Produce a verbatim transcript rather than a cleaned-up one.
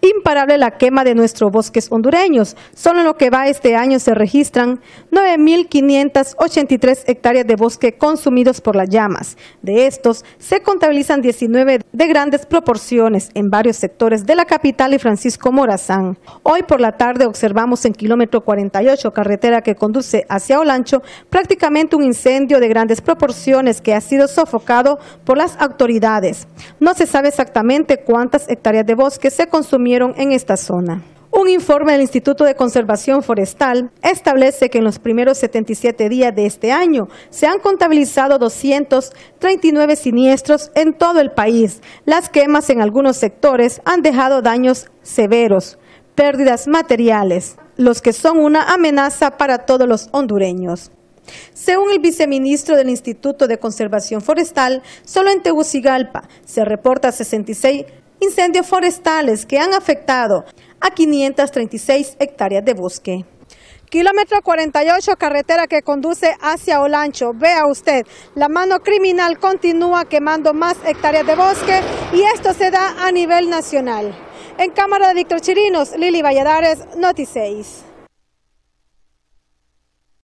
imparable la quema de nuestros bosques hondureños. Solo en lo que va este año se registran nueve mil quinientas ochenta y tres hectáreas de bosque consumidos por las llamas. De estos, se contabilizan diecinueve de grandes proporciones en varios sectores de la capital y Francisco Morazán. Hoy por la tarde observamos en kilómetro cuarenta y ocho, carretera que conduce hacia Olancho, prácticamente un incendio de grandes proporciones que ha sido sofocado por las autoridades. No se sabe exactamente cuántas hectáreas de bosque se consumieron en esta zona. Un informe del Instituto de Conservación Forestal establece que en los primeros setenta y siete días de este año se han contabilizado doscientos treinta y nueve siniestros en todo el país. Las quemas en algunos sectores han dejado daños severos, pérdidas materiales, los que son una amenaza para todos los hondureños. Según el viceministro del Instituto de Conservación Forestal, solo en Tegucigalpa se reporta sesenta y seis incendios forestales que han afectado a quinientas treinta y seis hectáreas de bosque. Kilómetro cuarenta y ocho, carretera que conduce hacia Olancho. Vea usted, la mano criminal continúa quemando más hectáreas de bosque y esto se da a nivel nacional. En cámara de Víctor Chirinos, Lili Valladares, Noti seis.